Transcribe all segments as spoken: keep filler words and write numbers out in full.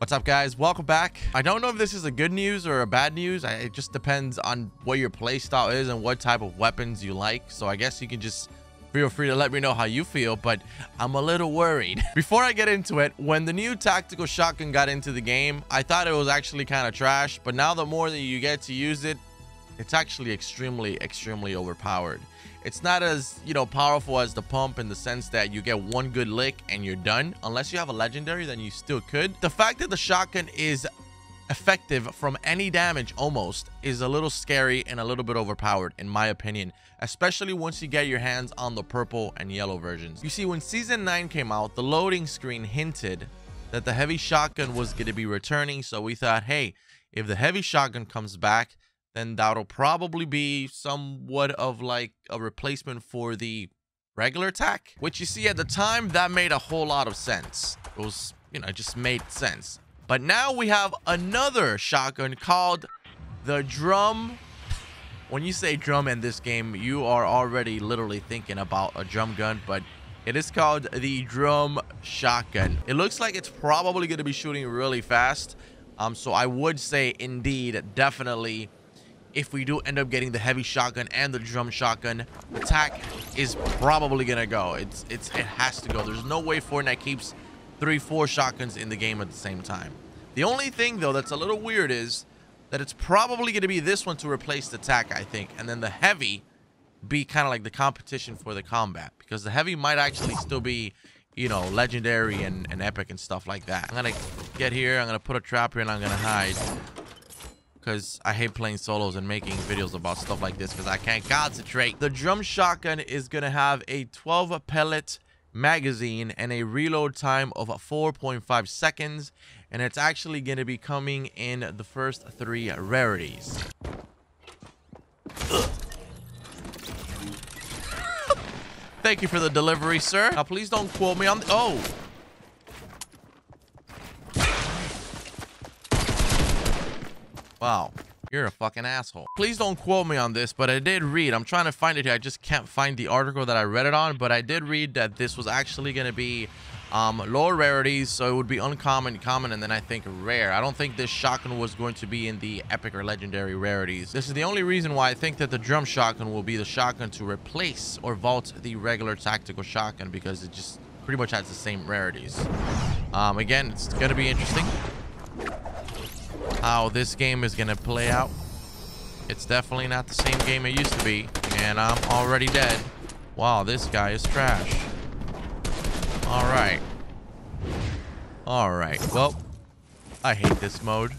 What's up, guys? Welcome back. I don't know if this is a good news or a bad news. I, it just depends on what your play style is and what type of weapons you like. So I guess you can just feel free to let me know how you feel, but I'm a little worried. Before I get into it, when the new tactical shotgun got into the game, I thought it was actually kind of trash, but now the more that you get to use it, it's actually extremely, extremely overpowered. It's not as, you know, powerful as the pump in the sense that you get one good lick and you're done. Unless you have a legendary, then you still could. The fact that the shotgun is effective from any damage almost is a little scary and a little bit overpowered, in my opinion. Especially once you get your hands on the purple and yellow versions. You see, when Season nine came out, the loading screen hinted that the heavy shotgun was going to be returning. So we thought, hey, if the heavy shotgun comes back, then that'll probably be somewhat of like a replacement for the regular T A C, which you see at the time that made a whole lot of sense. It was, you know, it just made sense. But now we have another shotgun called the drum. When you say drum in this game, you are already literally thinking about a drum gun, but it is called the Drum Shotgun. It looks like it's probably going to be shooting really fast. Um, so I would say indeed, definitely, if we do end up getting the heavy shotgun and the drum shotgun, the T A C is probably gonna go. It's it's it has to go. There's no way Fortnite keeps three, four shotguns in the game at the same time. The only thing though that's a little weird is that it's probably gonna be this one to replace the T A C, I think, and then the heavy be kind of like the competition for the combat, because the heavy might actually still be, you know, legendary and, and epic and stuff like that. I'm gonna get here, I'm gonna put a trap here, and I'm gonna hide. Because I hate playing solos and making videos about stuff like this because I can't concentrate. The drum shotgun is going to have a twelve pellet magazine and a reload time of four point five seconds. And it's actually going to be coming in the first three rarities. Thank you for the delivery, sir. Now, please don't quote me on... Oh! Wow, you're a fucking asshole. Please don't quote me on this, but I did read, I'm trying to find it here, I just can't find the article that I read it on, but I did read that this was actually going to be um, lower rarities, so it would be uncommon, common, and then I think rare. I don't think this shotgun was going to be in the epic or legendary rarities. This is the only reason why I think that the drum shotgun will be the shotgun to replace or vault the regular tactical shotgun, because it just pretty much has the same rarities. Um, again, it's going to be interesting how this game is gonna play out. It's definitely not the same game it used to be, and I'm already dead. Wow, this guy is trash. All right, all right. Well, I hate this mode.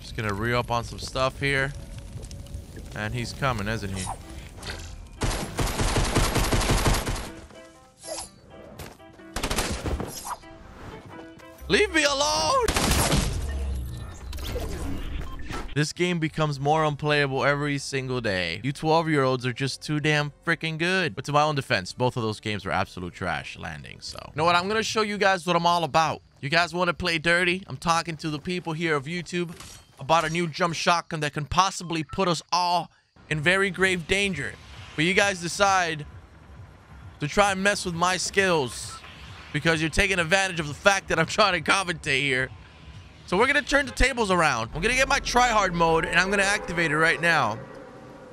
Just gonna re-up on some stuff here, and he's coming, isn't he? Leave me alone! This game becomes more unplayable every single day. You twelve-year-olds are just too damn freaking good. But to my own defense, both of those games were absolute trash landing, so. You know what? I'm going to show you guys what I'm all about. You guys want to play dirty? I'm talking to the people here of YouTube about a new drum shotgun that can possibly put us all in very grave danger. But you guys decide to try and mess with my skills because you're taking advantage of the fact that I'm trying to commentate here. So we're going to turn the tables around. I'm going to get my tryhard mode, and I'm going to activate it right now.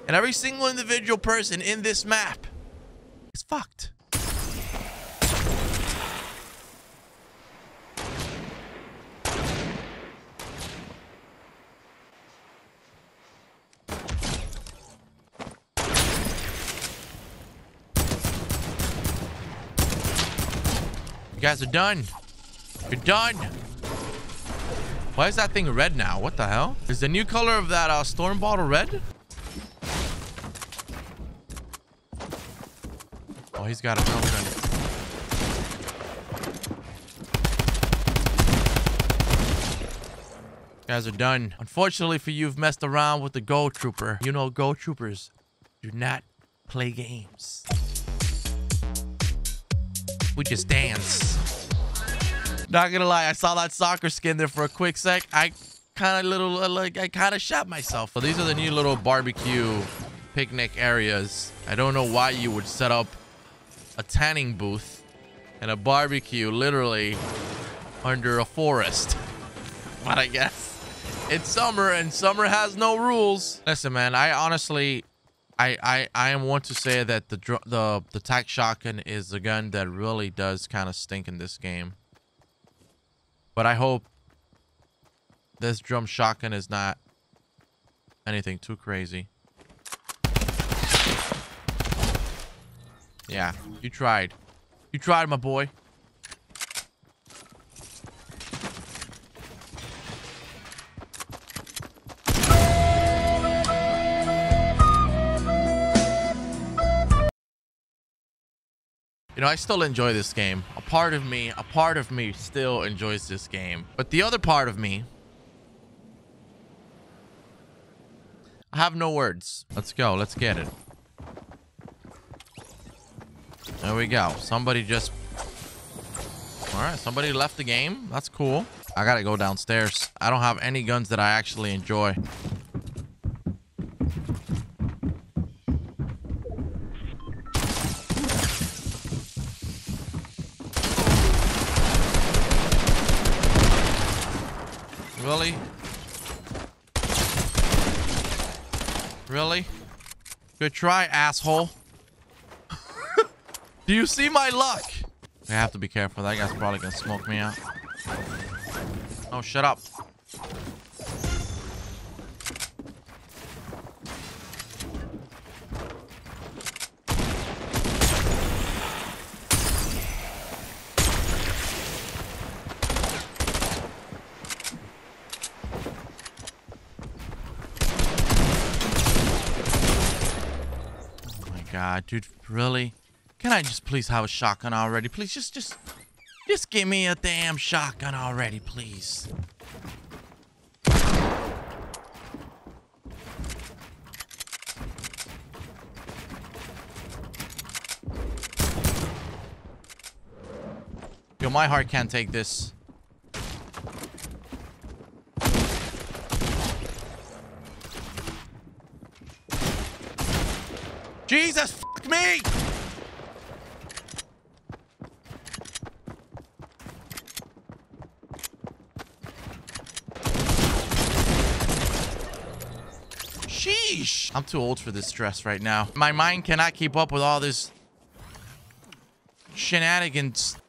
And every single individual person in this map is fucked. You guys are done. You're done. Why is that thing red now? What the hell? Is the new color of that uh, storm bottle red? Oh, he's got a gun. You guys are done. Unfortunately for you, you've messed around with the Gold Trooper. You know, Gold Troopers do not play games. We just dance. Not gonna lie, I saw that soccer skin there for a quick sec. I kind of little, like, I kind of shot myself. So these are the new little barbecue picnic areas. I don't know why you would set up a tanning booth and a barbecue literally under a forest. But I guess it's summer and summer has no rules. Listen, man, I honestly, I I, I want to say that the, the, the T A C shotgun is the gun that really does kind of stink in this game. But I hope this drum shotgun is not anything too crazy. Yeah, you tried. You tried, my boy. You know, I still enjoy this game. A part of me, a part of me still enjoys this game. But the other part of me, I have no words. Let's go. Let's get it. There we go. Somebody just... All right. Somebody left the game. That's cool. I gotta go downstairs. I don't have any guns that I actually enjoy. Really? Really? Good try, asshole. Do you see my luck? I have to be careful. That guy's probably gonna smoke me out. Oh, shut up. God, dude, really? Can I just please have a shotgun already? Please, just, just, just give me a damn shotgun already, please. Yo, my heart can't take this. Jesus, fuck me! Sheesh! I'm too old for this stress right now. My mind cannot keep up with all this shenanigans